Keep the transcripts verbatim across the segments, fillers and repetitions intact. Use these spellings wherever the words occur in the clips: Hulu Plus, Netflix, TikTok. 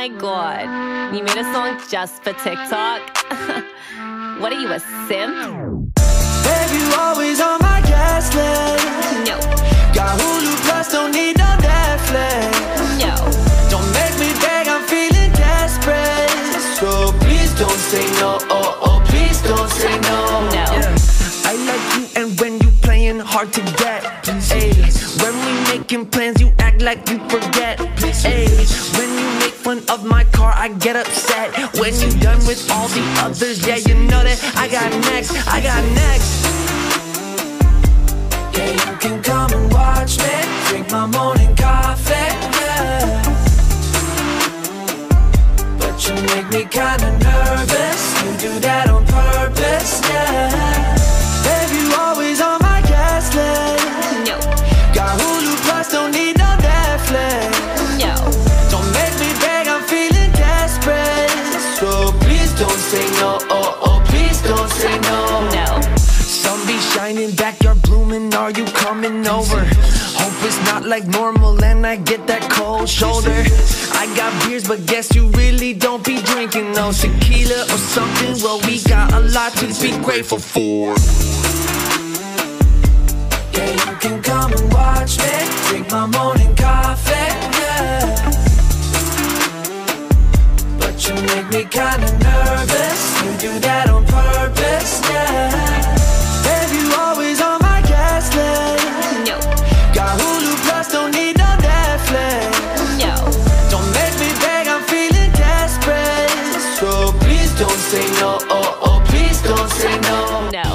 my god, you made a song just for TikTok? What are you, a simp? Babe, you always on my guest list. No. Got Hulu Plus, don't need no Netflix. No. Don't make me beg, I'm feeling desperate. So please don't say no, oh, oh, please don't say no. No. I like you, and when you playing hard to get, ay, when we making plans, you act like you forget, ay, when you make fun of my car, I get upset. When you done with all the others, yeah, you know that I got next, I got next. Yeah, you can come and watch me, drink my morning coffee, yeah. But you make me kinda nervous, you do that on purpose, yeah. Babe, you always on my guest list. No. Got Hulu Plus, don't need no Netflix. No. Don't make me beg, I'm feeling desperate. So please don't say no, oh, oh, please don't say no. No. Sun be shining, backyard blooming, are you coming over? Hope it's not like normal and I get that cold shoulder. I got beers, but guess you really don't be drinking no tequila or something. Well, we got a lot to be grateful for. Yeah, you can come and watch me, drink my morning coffee, yeah. But you make me kinda nervous, you do that on purpose, yeah. Babe, you always on my guest list. No. Got Hulu Plus, don't need no Netflix. No. Don't make me beg, I'm feeling desperate. So please don't say no, oh, oh, please don't say no. No.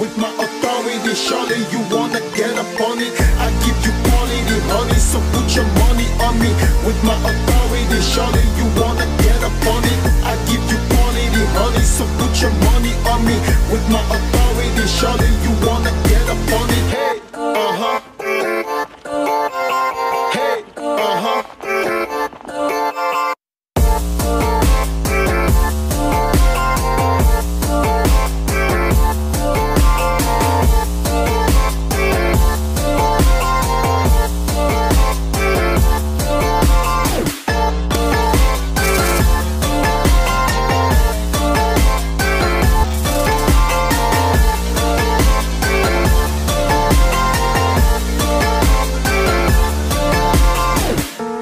With my authority, surely you wanna get up on it. I give you me with my authority. Surely you wanna get up on it. Hey, uh-huh. Hey, uh-huh.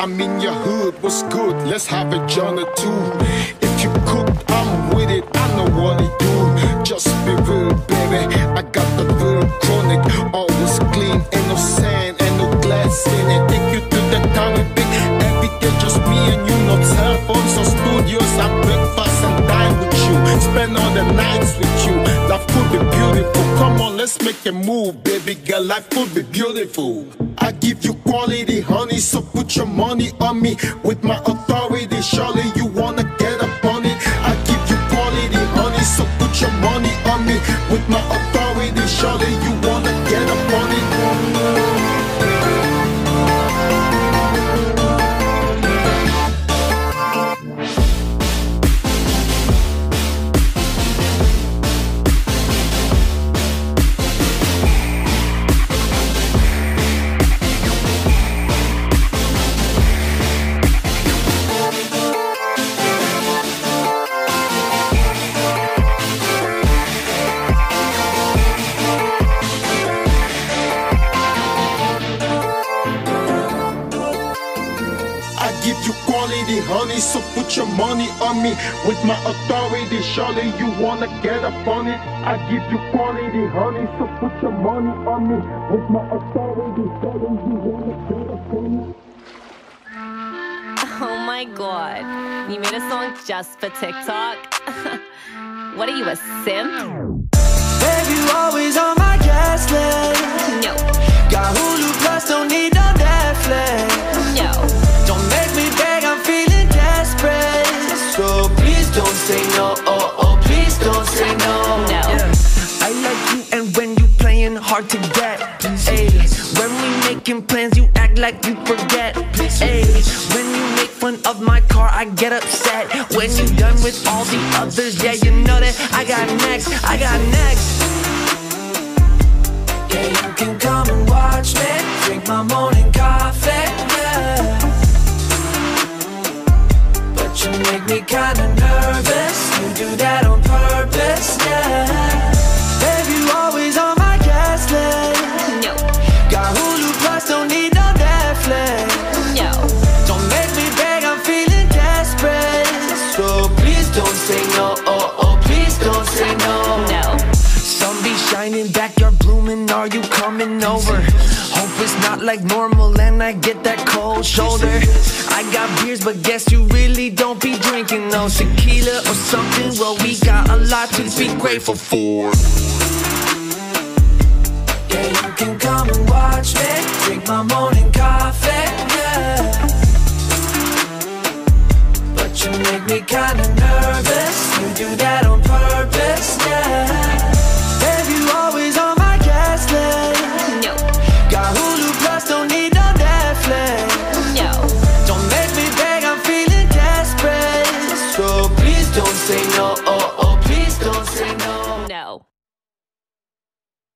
I'm in your hood, what's good? Let's have a joint or two. If you cooked, I'm with it, I know what to do. Just be real, baby, I got the real chronic. Always clean, ain't no sand, ain't no glass in it. Take you to the town and pick every day, just me and you. No cell phones or studios, I breakfast and dine with you. Spend all the nights with you, life could be beautiful. Come on, let's make a move, baby girl, life could be beautiful. I give you quality, honey, so put your money on me with my authority. Surely you wanna get up on it. I give you quality, honey, so put your money on me with my authority. Surely you wanna get up on it. Give you quality, honey, so put your money on me with my authority. Surely you wanna get up on it. I give you quality, honey, so put your money on me with my authority. Surely you wanna get up on it. Oh my god, you made a song just for TikTok? What are you, a simp? Babe, you always on my guest list. No. Got Hulu Plus, don't need no Netflix. No. Don't make me beg, I'm feeling desperate. So please don't say no, oh, oh, please don't say no, no. Yeah. I like you, and when you playing hard to get, ay. When we making plans, you act like you forget, ay. When you make fun of my car, I get upset. When you done with all the others, yeah, you know that I got next, I got next. Yeah, you can come and watch me, drink my morning coffee, yeah. You make me kinda nervous, you do that on purpose, yeah. Babe, you always on my guest list. No. Got Hulu Plus, don't need no Netflix. No. Don't make me beg, I'm feeling desperate. So please don't say no, oh, oh, please don't say no. No. Sun be shining, backyard blooming, are you coming over? Hope it's not like normal and I get that cold shoulder. I got beers, but guess you really don't be drinking no tequila or something. Well, we got a lot to be grateful for. Yeah, you can come and watch me, drink my morning coffee, yeah. But you make me kinda nervous, you do that on purpose, yeah. Babe, you always on my guest list. No. Got Hulu Plus, don't need no Netflix. No. Don't make me beg, I'm feeling desperate. So please don't say no.